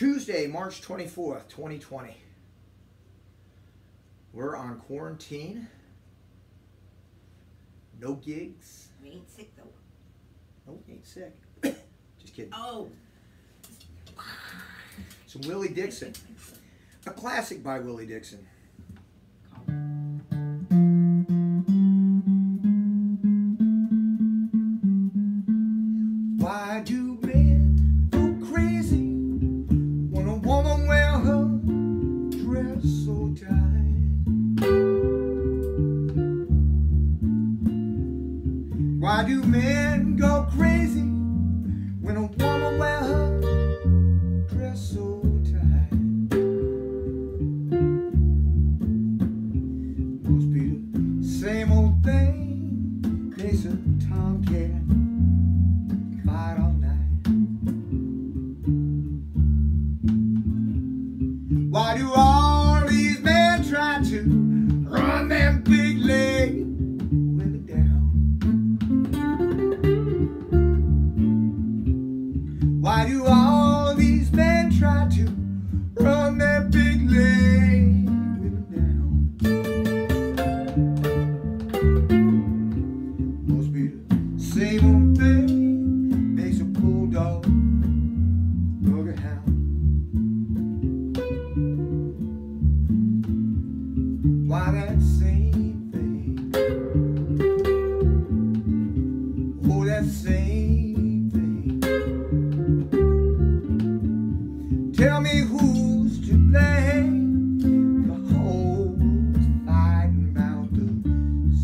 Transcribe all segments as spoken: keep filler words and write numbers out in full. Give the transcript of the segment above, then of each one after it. Tuesday, March twenty-fourth, twenty twenty. We're on quarantine. No gigs. We ain't sick though. Nope, ain't sick. Just kidding. Oh. Some Willie Dixon. A classic by Willie Dixon. Why do men go crazy when a woman wear her dress so tight? Why do men go crazy when a woman wear her dress so tight? Must be the same old thing, case of tomcat. Why do all these men try to run their big leg Willie down? Why do all these men try to run their big leg Willie down? Must be the same old thing, makes a bulldog look a hound. Why that same thing? Oh, that same thing. Tell me who's to blame? The whole fighting about the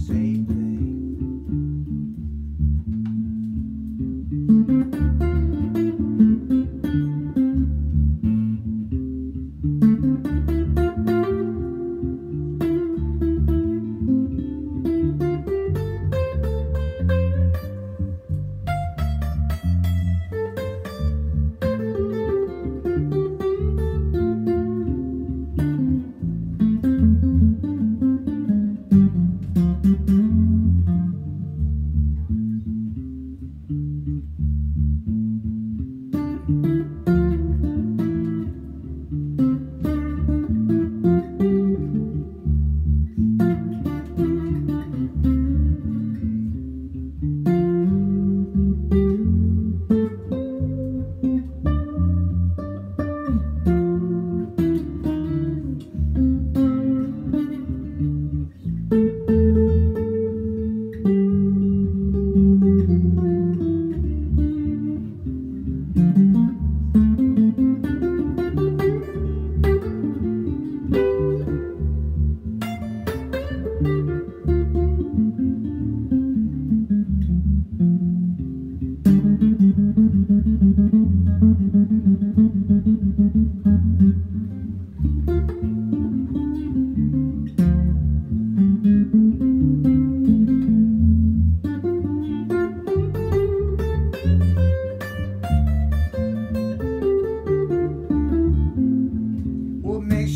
same thing.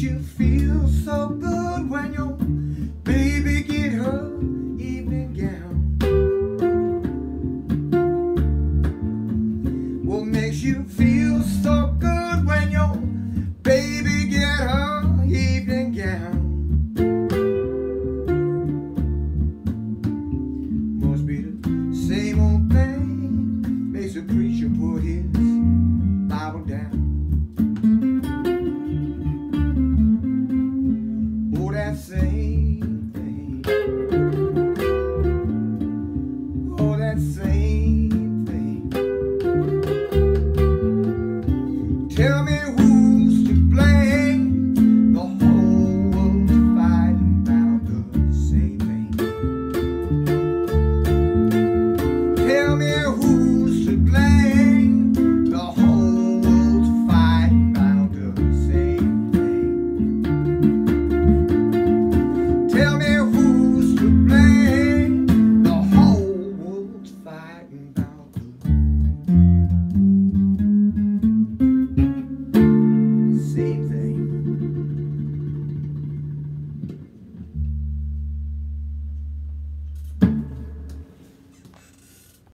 You feel so good when your baby get her evening gown. Must be the same old thing, makes a preacher put his Bible down. Oh, that same thing. Oh, that same